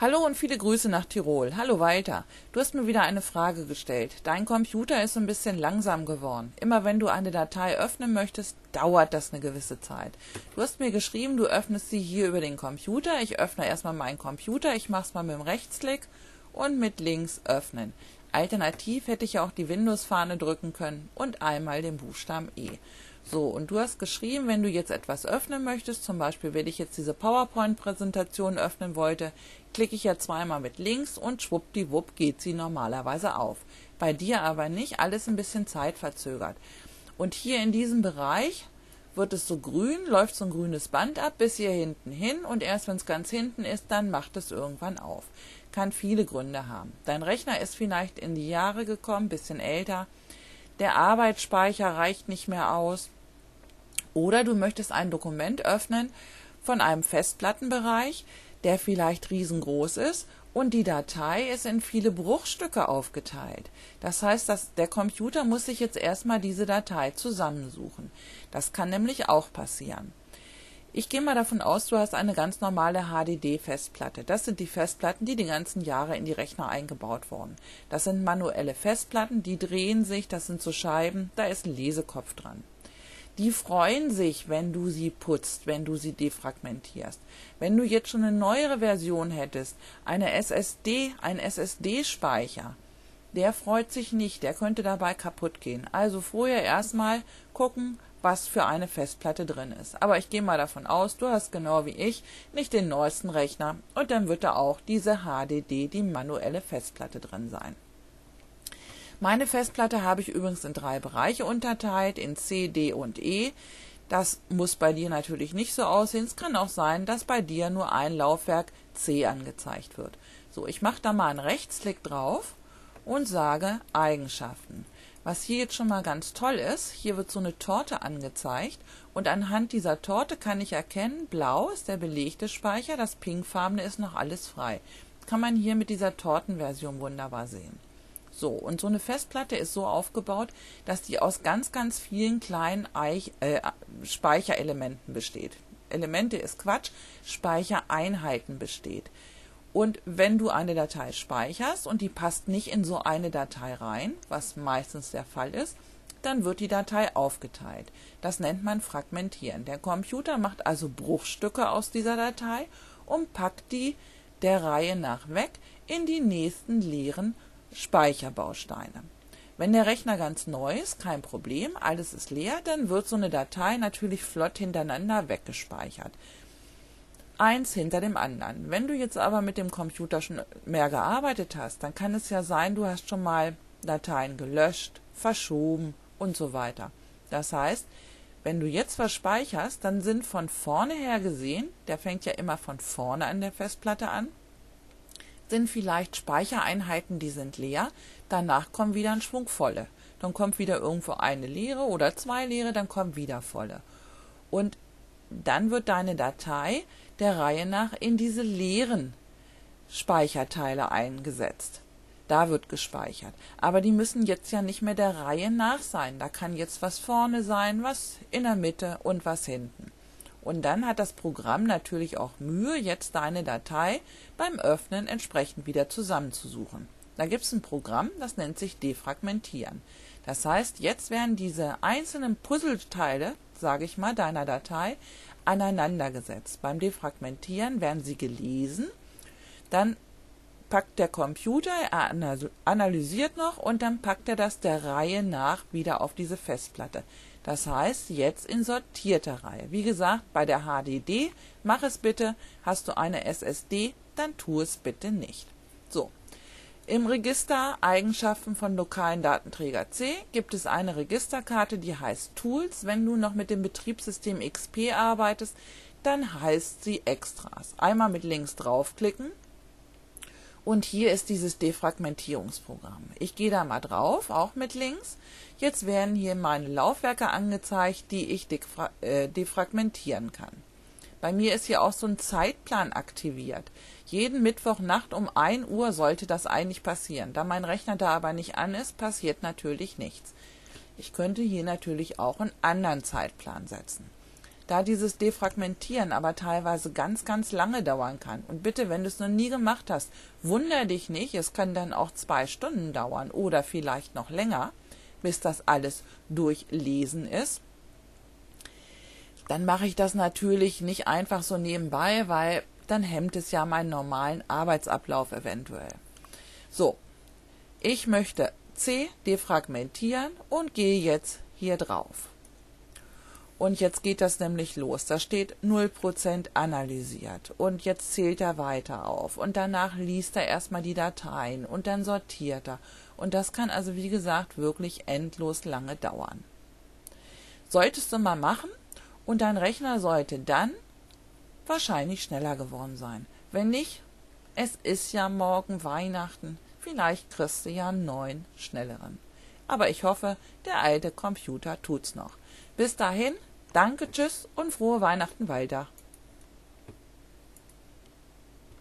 Hallo und viele Grüße nach Tirol. Hallo Walter. Du hast mir wieder eine Frage gestellt. Dein Computer ist ein bisschen langsam geworden. Immer wenn du eine Datei öffnen möchtest, dauert das eine gewisse Zeit. Du hast mir geschrieben, du öffnest sie hier über den Computer. Ich öffne erstmal meinen Computer. Ich mache es mal mit dem Rechtsklick und mit links öffnen. Alternativ hätte ich ja auch die Windows-Fahne drücken können und einmal den Buchstaben E. So, und du hast geschrieben, wenn du jetzt etwas öffnen möchtest, zum Beispiel, wenn ich jetzt diese PowerPoint-Präsentation öffnen wollte, klicke ich ja zweimal mit links und schwuppdiwupp geht sie normalerweise auf. Bei dir aber nicht, alles ein bisschen zeitverzögert. Und hier in diesem Bereich wird es so grün, läuft so ein grünes Band ab bis hier hinten hin und erst wenn es ganz hinten ist, dann macht es irgendwann auf. Kann viele Gründe haben. Dein Rechner ist vielleicht in die Jahre gekommen, bisschen älter, der Arbeitsspeicher reicht nicht mehr aus. Oder du möchtest ein Dokument öffnen von einem Festplattenbereich, der vielleicht riesengroß ist und die Datei ist in viele Bruchstücke aufgeteilt. Das heißt, dass der Computer muss sich jetzt erstmal diese Datei zusammensuchen. Das kann nämlich auch passieren. Ich gehe mal davon aus, du hast eine ganz normale HDD-Festplatte. Das sind die Festplatten, die die ganzen Jahre in die Rechner eingebaut wurden. Das sind manuelle Festplatten, die drehen sich, das sind so Scheiben, da ist ein Lesekopf dran. Die freuen sich, wenn du sie putzt, wenn du sie defragmentierst. Wenn du jetzt schon eine neuere Version hättest, eine SSD, ein SSD-Speicher, der freut sich nicht, der könnte dabei kaputt gehen. Also vorher erstmal gucken, was für eine Festplatte drin ist. Aber ich gehe mal davon aus, du hast genau wie ich nicht den neuesten Rechner und dann wird da auch diese HDD, die manuelle Festplatte drin sein. Meine Festplatte habe ich übrigens in 3 Bereiche unterteilt, in C, D und E. Das muss bei dir natürlich nicht so aussehen. Es kann auch sein, dass bei dir nur ein Laufwerk C angezeigt wird. So, ich mache da mal einen Rechtsklick drauf und sage Eigenschaften. Was hier jetzt schon mal ganz toll ist, hier wird so eine Torte angezeigt und anhand dieser Torte kann ich erkennen, blau ist der belegte Speicher, das pinkfarbene ist noch alles frei. Kann man hier mit dieser Tortenversion wunderbar sehen. So, und so eine Festplatte ist so aufgebaut, dass die aus ganz, ganz vielen kleinen Speicherelementen besteht. Elemente ist Quatsch, Speichereinheiten besteht. Und wenn du eine Datei speicherst und die passt nicht in so eine Datei rein, was meistens der Fall ist, dann wird die Datei aufgeteilt. Das nennt man Fragmentieren. Der Computer macht also Bruchstücke aus dieser Datei und packt die der Reihe nach weg in die nächsten leeren Speicherbausteine. Wenn der Rechner ganz neu ist, kein Problem, alles ist leer, dann wird so eine Datei natürlich flott hintereinander weggespeichert. Eins hinter dem anderen. Wenn du jetzt aber mit dem Computer schon mehr gearbeitet hast, dann kann es ja sein, du hast schon mal Dateien gelöscht, verschoben und so weiter. Das heißt, wenn du jetzt was speicherst, dann sind von vorne her gesehen, der fängt ja immer von vorne an der Festplatte an, sind vielleicht Speichereinheiten, die sind leer, danach kommen wieder ein Schwung volle. Dann kommt wieder irgendwo eine leere oder 2 leere, dann kommen wieder volle. Und dann wird deine Datei der Reihe nach in diese leeren Speicherteile eingesetzt. Da wird gespeichert. Aber die müssen jetzt ja nicht mehr der Reihe nach sein. Da kann jetzt was vorne sein, was in der Mitte und was hinten. Und dann hat das Programm natürlich auch Mühe, jetzt deine Datei beim Öffnen entsprechend wieder zusammenzusuchen. Da gibt es ein Programm, das nennt sich Defragmentieren. Das heißt, jetzt werden diese einzelnen Puzzleteile, sage ich mal, deiner Datei aneinandergesetzt. Beim Defragmentieren werden sie gelesen, dann packt der Computer, er analysiert noch und dann packt er das der Reihe nach wieder auf diese Festplatte. Das heißt, jetzt in sortierter Reihe. Wie gesagt, bei der HDD, mach es bitte. Hast du eine SSD, dann tu es bitte nicht. So, im Register Eigenschaften von lokalen Datenträger C gibt es eine Registerkarte, die heißt Tools. Wenn du noch mit dem Betriebssystem XP arbeitest, dann heißt sie Extras. Einmal mit links draufklicken. Und hier ist dieses Defragmentierungsprogramm. Ich gehe da mal drauf, auch mit links. Jetzt werden hier meine Laufwerke angezeigt, die ich defragmentieren kann. Bei mir ist hier auch so ein Zeitplan aktiviert. Jeden Mittwochnacht um 1 Uhr sollte das eigentlich passieren. Da mein Rechner da aber nicht an ist, passiert natürlich nichts. Ich könnte hier natürlich auch einen anderen Zeitplan setzen. da dieses Defragmentieren aber teilweise ganz, ganz lange dauern kann. Und bitte, wenn du es noch nie gemacht hast, wundere dich nicht, es kann dann auch 2 Stunden dauern oder vielleicht noch länger, bis das alles durchlesen ist. Dann mache ich das natürlich nicht einfach so nebenbei, weil dann hemmt es ja meinen normalen Arbeitsablauf eventuell. So, ich möchte C defragmentieren und gehe jetzt hier drauf. Und jetzt geht das nämlich los. Da steht 0% analysiert. Und jetzt zählt er weiter auf. Und danach liest er erstmal die Dateien und dann sortiert er. Und das kann also, wie gesagt, wirklich endlos lange dauern. Solltest du mal machen und dein Rechner sollte dann wahrscheinlich schneller geworden sein. Wenn nicht, es ist ja morgen Weihnachten. Vielleicht kriegst du ja einen neuen, schnelleren. Aber ich hoffe, der alte Computer tut's noch. Bis dahin, danke, tschüss und frohe Weihnachten weiter.